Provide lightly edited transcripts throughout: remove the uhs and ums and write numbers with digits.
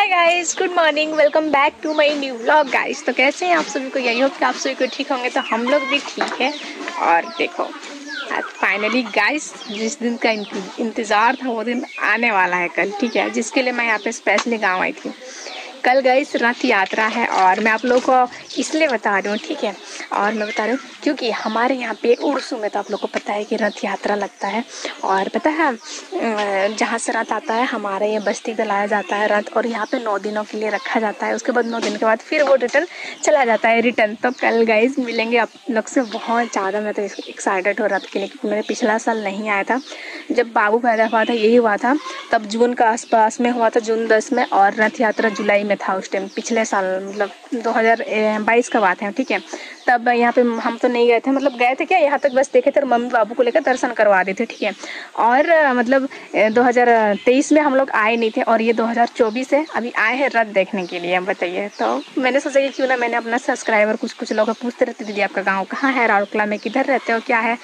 Hi guys, good morning, welcome back to my new vlog guys. तो कैसे हैं आप सभी को? यही होप कि आप सभी को ठीक होंगे। तो हम लोग भी ठीक है। और देखो आज फाइनली गाइस जिस दिन का इंतज़ार था वो दिन आने वाला है कल, ठीक है, जिसके लिए मैं यहाँ पे स्पेशली गांव आई थी। कल गाइस रथ यात्रा है और मैं आप लोगों को इसलिए बता रही हूँ, ठीक है, और मैं बता रही हूँ क्योंकि हमारे यहाँ पे उर्सू में तो आप लोगों को पता है कि रथ यात्रा लगता है। और पता है जहाँ से रथ आता है हमारे ये बस्ती को लाया जाता है रथ, और यहाँ पे 9 दिनों के लिए रखा जाता है। उसके बाद 9 दिन के बाद फिर वो रिटर्न चला जाता है रिटर्न। तो कल गाइस मिलेंगे आप लोग से। बहुत ज़्यादा मैं तो एक्साइटेड हो रथ के लिए क्योंकि मैंने पिछला साल नहीं आया था। जब बाबू पैदा हुआ था यही हुआ था, तब जून का आसपास में हुआ था, जून 10 में, और रथ यात्रा जुलाई में था उस टाइम, पिछले साल मतलब 2022 का बात है, ठीक है। तब यहाँ पे हम तो नहीं गए थे, मतलब गए थे क्या यहाँ तक बस देखे थे, मम्मी बाबू को लेकर दर्शन करवा देते, ठीक है। और मतलब 2023 में हम लोग आए नहीं थे और ये 2024 है अभी आए हैं रथ देखने के लिए। बताइए, तो मैंने सोचा कि क्यों ना मैंने अपना सब्सक्राइबर कुछ लोग पूछते रहते दीदी आपका गाँव कहाँ है, राउरकला में किधर रहते हो, क्या है,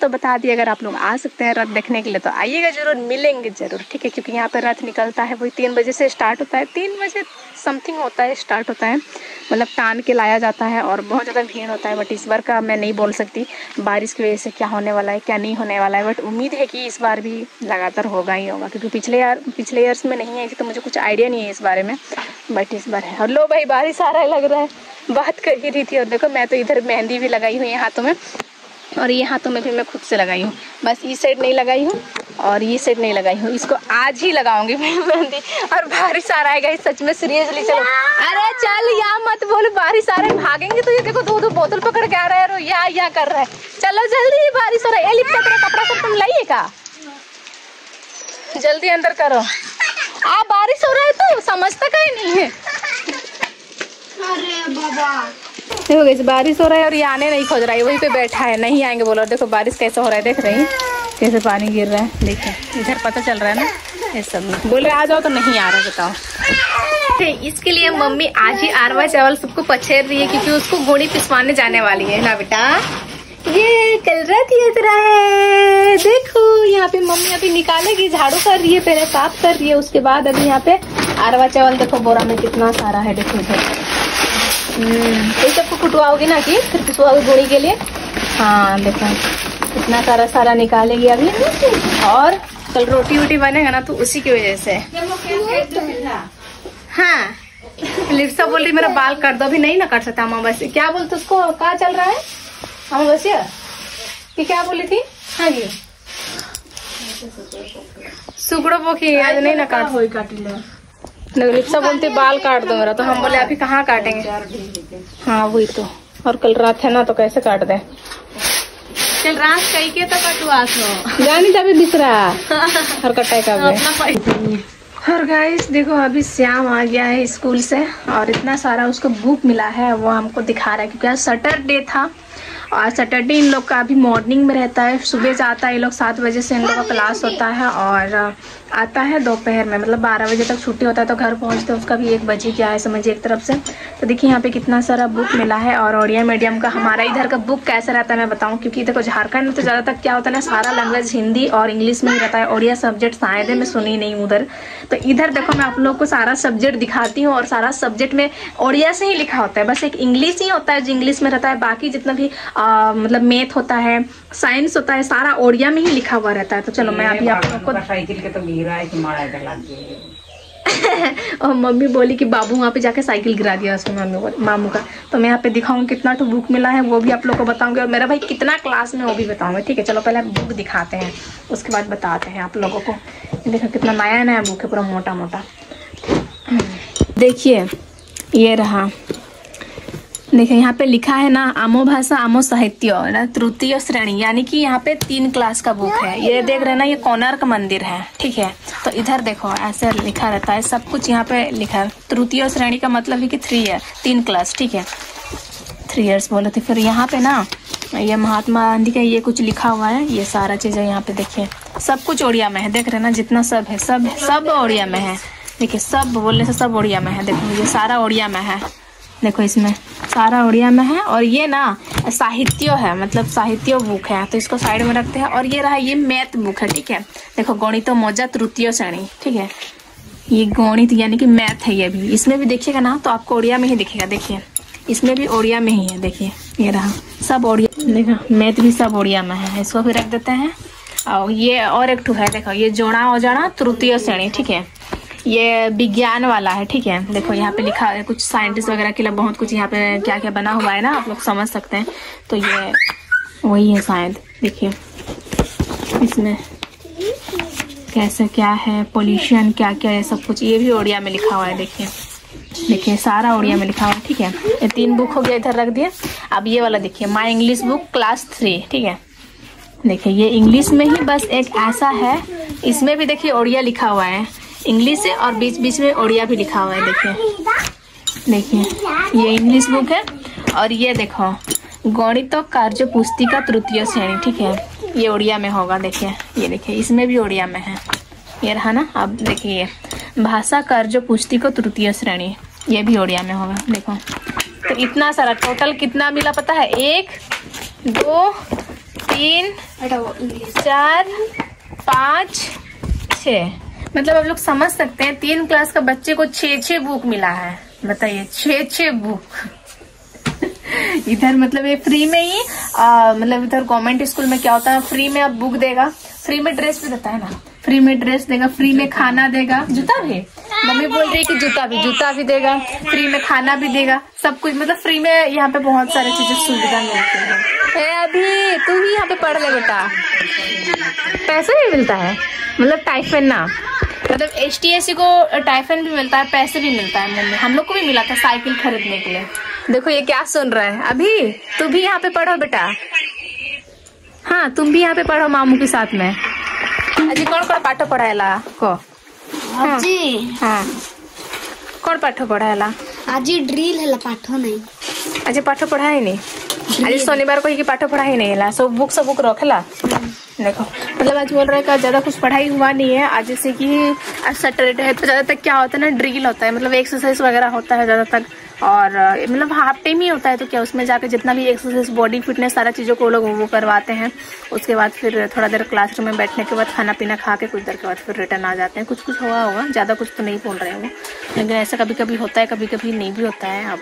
तो बता दिए अगर आप लोग आ सकते हैं रथ देखने के लिए तो आइएगा जरूर, मिलेंगे जरूर, ठीक है। क्योंकि यहाँ पर रथ निकलता है वही 3 बजे से स्टार्ट होता है, 3 बजे समथिंग होता है, स्टार्ट होता है, मतलब टान के लाया जाता है और बहुत ज़्यादा भीड़ होता है। बट इस बार का मैं नहीं बोल सकती बारिश की वजह से क्या होने वाला है क्या नहीं होने वाला है, बट उम्मीद है कि इस बार भी लगातार होगा ही होगा क्योंकि पिछले ईयर्स में नहीं आई थी तो मुझे कुछ आइडिया नहीं है इस बारे में, बट इस बार है। और लो भाई बारिश आ रहा है लग रहा है, बात कर ही रही थी। और देखो मैं तो इधर मेहंदी भी लगाई हुई है हाथों में, और ये हाथों में भी मैं खुद से लगाई हूँ, बस इस साइड नहीं लगाई हूँ और ये साइड नहीं लगाई हूँ, इसको आज ही लगाऊंगी मैं मेहंदी। और बारिश आ रहा है गाइस सच में, सीरियसली। चलो अरे चल या मत बोल, बारिश आ रहा है, भागेंगे तो ये देखो 2-2 बोतल पकड़ के आ रहा है और या कर रहा है। चलो जल्दी, बारिश हो रहा है। लिपटा तेरा कपड़ा सब तुम लाइए का, जल्दी अंदर करो, आ बारिश हो रहा है, तो समझता कहीं नहीं है। अरे बाबा देखो गाइस बारिश हो रहा है और ये आने नहीं खोज रहा है, वहीं पे बैठा है, नहीं आएंगे बोलो। देखो बारिश कैसे हो रहा है, देख रही है कैसे पानी गिर रहा है, देखो इधर पता चल रहा है ना, ये सब बोल रहे आ जाओ तो नहीं आ रहा, बताओ। इसके लिए मम्मी आज ही अरवा चावल सबको पछेर रही है क्योंकि उसको गोड़ी पिसवाने जाने वाली है ना बेटा। ये कल रथ यात्रा है, देखो यहाँ पे मम्मी अभी निकालेगी, झाड़ू कर रही है, पहले साफ कर रही है, उसके बाद अभी यहाँ पे अरवा चावल देखो बोरा में कितना सारा है, देखो ये सबको कुटवाओगे ना कि फिर पिसवाओगे गोड़ी के लिए। हाँ देखो इतना सारा सारा निकालेगी अभी, और कल रोटी वोटी बनेगा ना तो उसी की वजह से। हाँ लिप्सा बोल रही मेरा बाल कर दो, अभी नहीं ना कर सकता अमावस्या, क्या बोलते उसको, कहाँ चल रहा है अमावस्या कि क्या बोली थी। हाँ जी सुगड़ो पोखी आज नहीं ना काट, लिप्सा बोलती बाल काट दो मेरा, तो हम बोले अभी कहाँ काटेंगे। हाँ वही तो, और कल रात है ना तो कैसे काट दे, कल रात कही के तो कटवास हो जानी तभी दूसरा और कटाई का। और गाइस देखो अभी श्याम आ गया है स्कूल से और इतना सारा उसको बुक मिला है, वो हमको दिखा रहा है क्योंकि आज सैटरडे था और सैटरडे इन लोग का अभी मॉर्निंग में रहता है, सुबह जाता है ये लोग 7 बजे से इन लोग का क्लास होता है और आता है दोपहर में, मतलब 12 बजे तक छुट्टी होता है तो घर पहुंचते उसका भी 1 बजे क्या है समझिए एक तरफ से। तो देखिए यहाँ पे कितना सारा बुक मिला है और ओडिया मीडियम का, हमारा इधर का बुक कैसा रहता है मैं बताऊँ क्योंकि देखो झारखंड में तो ज़्यादातर क्या होता है ना सारा लैंग्वेज हिंदी और इंग्लिश में ही रहता है, ओडिया सब्जेक्ट शायद है मैं सुनी नहीं उधर। तो इधर देखो मैं आप लोग को सारा सब्जेक्ट दिखाती हूँ और सारा सब्जेक्ट में ओडिया से ही लिखा होता है, बस एक इंग्लिश ही होता है जो इंग्लिश में रहता है, बाकी जितना भी मतलब मैथ होता है साइंस होता है सारा ओडिया में ही लिखा हुआ रहता है। तो चलो मैं अभी आप लोग को और मम्मी बोली कि बाबू वहाँ पे जाके साइकिल गिरा दिया उसने मामू का, तो मैं यहाँ पे दिखाऊँ कितना तो बुक मिला है वो भी आप लोग को बताऊंगी और मेरा भाई कितना क्लास में वो भी बताऊंगी, ठीक है। चलो पहले बुक दिखाते हैं उसके बाद बताते हैं आप लोगों को। देखो कितना नया नया बुक है, पूरा मोटा मोटा, देखिए ये रहा, देखिए यहाँ पे लिखा है ना आमो भाषा आमो साहित्य ना तृतीय श्रेणी, यानी कि यहाँ पे 3 क्लास का बुक है। ये देख रहे हैं ना ये कोणार्क मंदिर है, ठीक है, तो इधर देखो ऐसे लिखा रहता है सब कुछ, यहाँ पे लिखा है तृतीय श्रेणी का मतलब है कि 3 क्लास, ठीक है, 3 ईयर्स बोले थे। फिर यहाँ पे ना ये महात्मा गांधी का ये कुछ लिखा हुआ है, ये सारा चीज़ें यहाँ पे देखिए सब कुछ ओडिया में है, देख रहे हैं ना जितना सब है सब ओडिया में है, देखिए सब बोलने से सब ओडिया में है, देखो ये सारा ओडिया में है, देखो इसमें सारा ओडिया में है। और ये ना साहित्य है, मतलब साहित्य बुक है तो इसको साइड में रखते हैं। और ये रहा ये मैथ बुक है, ठीक है, देखो गणित मौजा तृतीय श्रेणी, ठीक है, ये गणित यानी कि मैथ है ये भी, इसमें भी देखिएगा ना तो आपको ओडिया में ही दिखेगा। देखिए इसमें भी ओडिया में ही है, देखिए ये रहा सब ओडिया, देखो मैथ भी सब ओडिया में है। इसको भी रख देते हैं। और ये और एक ठू है, देखो ये जोड़ा अजाड़ा तृतीय श्रेणी, ठीक है, ये विज्ञान वाला है, ठीक है। देखो यहाँ पे लिखा है कुछ साइंटिस्ट वगैरह के लिए बहुत कुछ यहाँ पे क्या क्या बना हुआ है ना, आप लोग समझ सकते हैं। तो ये वही है शायद, देखिए इसमें कैसे क्या है, पोल्यूशन क्या क्या है, सब कुछ ये भी ओडिया में लिखा हुआ है। देखिए देखिए सारा ओडिया में लिखा हुआ है, ठीक है। ये तीन बुक हो गया, इधर रख दिए। अब ये वाला देखिए, माई इंग्लिश बुक क्लास 3, ठीक है। देखिए ये इंग्लिश में ही बस एक ऐसा है, इसमें भी देखिए ओडिया लिखा हुआ है इंग्लिश से, और बीच बीच में ओडिया भी लिखा हुआ है। देखिए देखिए ये इंग्लिश बुक है। और ये देखो गणित कार्य पुस्तिका तृतीय श्रेणी, ठीक है, ये ओडिया में होगा। देखिए ये देखिए इसमें भी ओडिया में है, ये रहा ना। अब देखिए भाषा कार्य पुस्तिका तृतीय श्रेणी, ये भी ओडिया में होगा। देखो तो इतना सारा टोटल कितना मिला पता है, 1 2 3 4 5 6, मतलब आप लोग समझ सकते हैं 3 क्लास का बच्चे को 6 बुक मिला है। बताइए 6 बुक इधर मतलब ये फ्री में ही मतलब इधर गवर्नमेंट स्कूल में क्या होता है, फ्री में आप बुक देगा, फ्री में ड्रेस भी देता है ना, फ्री में ड्रेस देगा, फ्री में खाना देगा, जूता भी, मम्मी बोल रही है कि जूता भी देगा, फ्री में खाना भी देगा, सब कुछ, मतलब फ्री में यहाँ पे बहुत सारी चीजें सुविधा मिलती है। अभी तू ही यहाँ पे पढ़ ले बेटा, पैसे भी मिलता है, मतलब टाइफन ना, मतलब HTSC को टाइफन भी मिलता है, पैसे भी मिलता है। मम्मी हम लोग को भी मिला था साइकिल खरीदने के लिए। देखो ये क्या सुन रहा है, अभी तू भी यहाँ पे पढ़ो बेटा, हाँ तुम भी यहाँ पे पढ़ो मामू के साथ में। अजी कौन कौन पाठ पढ़ाएला को, हाँ कौन पाठ पढ़ाएला, अजी ड्रिल है पाठ नहीं, अजी पाठ पढ़ाए नहीं, अजी शनिवार को ही पाठ पढ़ाई नहीं है, सब बुक रखेला। देखो मतलब आज बोल रहा है कि ज़्यादा कुछ पढ़ाई हुआ नहीं है आज, जैसे कि आज सैटरडे है तो ज़्यादातर क्या होता है ना, ड्रिल होता है, मतलब एक्सरसाइज वगैरह होता है ज़्यादातर, और मतलब हाफ टाइम ही होता है। तो क्या उसमें जाके जितना भी एक्सरसाइज, बॉडी फिटनेस, सारा चीज़ों को लोग वो करवाते हैं। उसके बाद फिर थोड़ा देर क्लासरूम में बैठने के बाद खाना पीना खा के कुछ देर के बाद फिर रिटर्न आ जाते हैं। कुछ कुछ हुआ होगा, ज़्यादा कुछ तो नहीं बोल रहे हैं वो, लेकिन ऐसा कभी कभी होता है, कभी कभी नहीं भी होता है। अब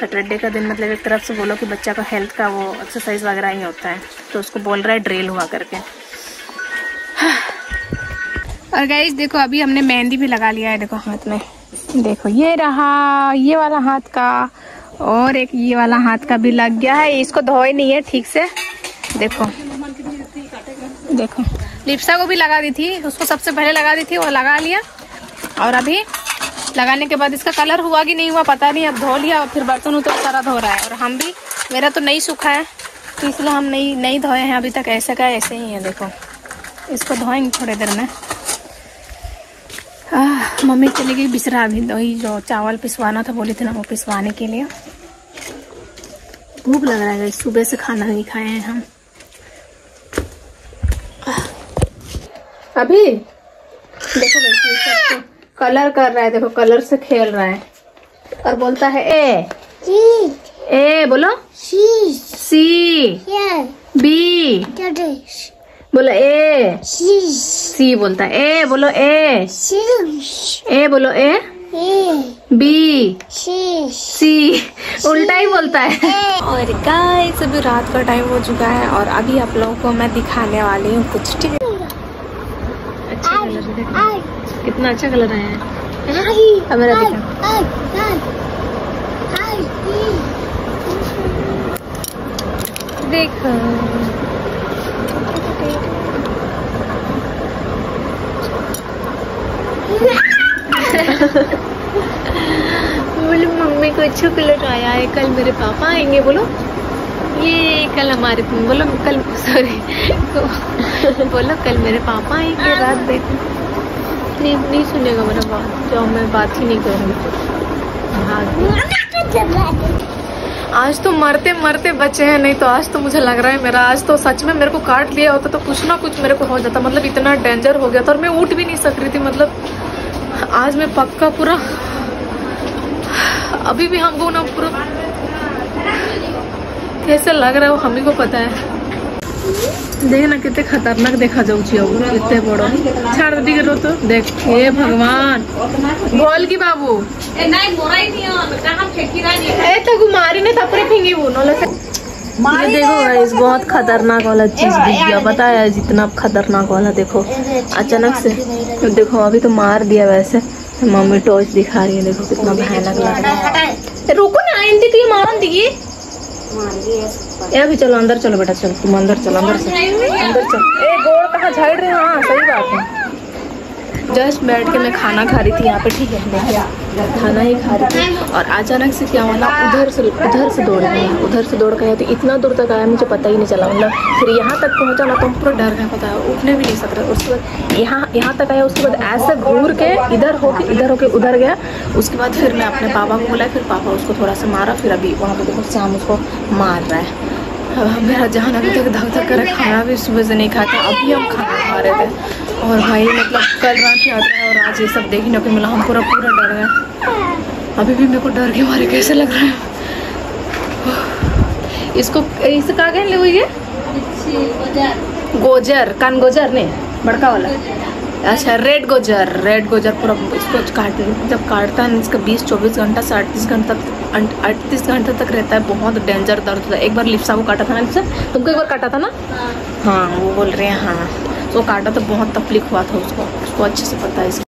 सैटरडे का दिन मतलब एक तरफ से बोलो कि बच्चा का हेल्थ का वो एक्सरसाइज वगैरह ही होता है, तो उसको बोल रहा है ड्रिल हुआ करके। और गाइस देखो अभी हमने मेहंदी भी लगा लिया है, देखो हाथ में, देखो ये रहा ये वाला हाथ का, और एक ये वाला हाथ का भी लग गया है, इसको धोए नहीं है ठीक से। देखो देखो लिप्सा को भी लगा दी थी, उसको सबसे पहले लगा दी थी, वो लगा लिया, और अभी लगाने के बाद इसका कलर हुआ कि नहीं हुआ पता नहीं, अब धो लिया, फिर बर्तन उतर सारा धो रहा है। और हम भी, मेरा तो नहीं सूखा है तो इसलिए हम नहीं धोए हैं अभी तक, ऐसा का ऐसे ही है। देखो इसको धोएंगे थोड़ी देर में। मम्मी चली गई बिसरा, अभी वही जो चावल पिसवाना था बोली थी ना, वो पिसवाने के लिए। भूख लग रहा है, सुबह से खाना नहीं खाए हैं हम। अभी देखो वैसे कलर कर रहा है, देखो कलर से खेल रहा है, और बोलता है ए ए, बोलो सी बी, बोलो ए सी, बोलता है ए, बोलो ए ए, बोलो ए बी सी, उल्टा ही बोलता है। और गाइस अभी रात का टाइम हो चुका है, और अभी आप लोगों को मैं दिखाने वाली हूँ कुछ, ठीक है। अच्छा कलर देखो, कितना अच्छा कलर आया है, कैमरा देखो देखो, बोलो मम्मी को अच्छा कलर आया है, कल मेरे पापा आएंगे, बोलो ये कल हमारे, बोलो कल सॉरी बोलो कल मेरे पापा आएंगे रात, देखो नहीं सुनेगा मेरा बात, जो मैं बात ही नहीं करूँगी। आज तो मरते मरते बचे हैं, नहीं तो आज तो मुझे लग रहा है मेरा, आज तो सच में मेरे को काट लिया होता तो कुछ ना कुछ मेरे को हो जाता, मतलब इतना डेंजर हो गया था, और मैं उठ भी नहीं सक रही थी, मतलब आज मैं पक्का पूरा, अभी भी हमको ना पूरा कैसा लग रहा है वो हम ही को पता है। देखना कितने खतरनाक देखा जाऊची कितने बड़ो छाड़ दिखे रो तो देख हे भगवान बोल की बाबू ए नहीं मोरा ही नहीं है कहां फेंकी रानी ए तो गुमारी ने तपरे फेंगी वो नले मार देखो गाइस बहुत खतरनाक वाला चीज दिख गया पता है जितना खतरनाक वाला देखो अचानक से देखो अभी तो मार दिया वैसे मम्मी टॉर्च दिखा रही है देखो कितना भयानक लग रहा है रुको ना आंटी तू ये मार देगी ए अभी चलो अंदर चलो बेटा चलो तुम अंदर चलो अंदर चलो ए गोड़ कहाँ झाड़ रहे हो हाँ सही बात है। जस्ट बैठ के मैं खाना खा रही थी यहाँ पे ठीक है देखिए खाना ही खा रही थी और अचानक से क्या हुआ ना उधर से दौड़ गया तो इतना दूर तक आया मुझे पता ही नहीं चला मतलब फिर यहाँ तक पहुँचा ना तो पूरा डर गया पता है उठने भी नहीं सकता। उसके बाद यहाँ तक आया उसके बाद ऐसे घूर के इधर होके उधर गया। उसके बाद फिर मैं अपने पापा को बोला फिर पापा उसको थोड़ा सा मारा फिर अभी वहाँ पर देखो शाम उसको मार रहा है। अब मेरा जहाँ अभी तक धक धक कर खाना भी सुबह से नहीं खाते अभी हम खाना खा रहे थे और भाई मतलब कल रात याद है और आज ये सब देखने को मिला हम पूरा डर गए अभी भी मेरे को डर के मारे कैसे लग रहा है। इसको कहा गया लोग ये गोजर कानघोजर ने बड़का वाला अच्छा रेड गोजर पूरा इसको जब काटता है इसका 20-24 घंटा से 38 घंटा तक रहता है बहुत डेंजर दर्द होता है। एक बार लिप्सा को काटा था ना लिप्सा तुमको एक बार काटा था ना हाँ वो बोल रहे हैं हाँ तो काटा तो बहुत तकलीफ हुआ था उसको अच्छे से पता है।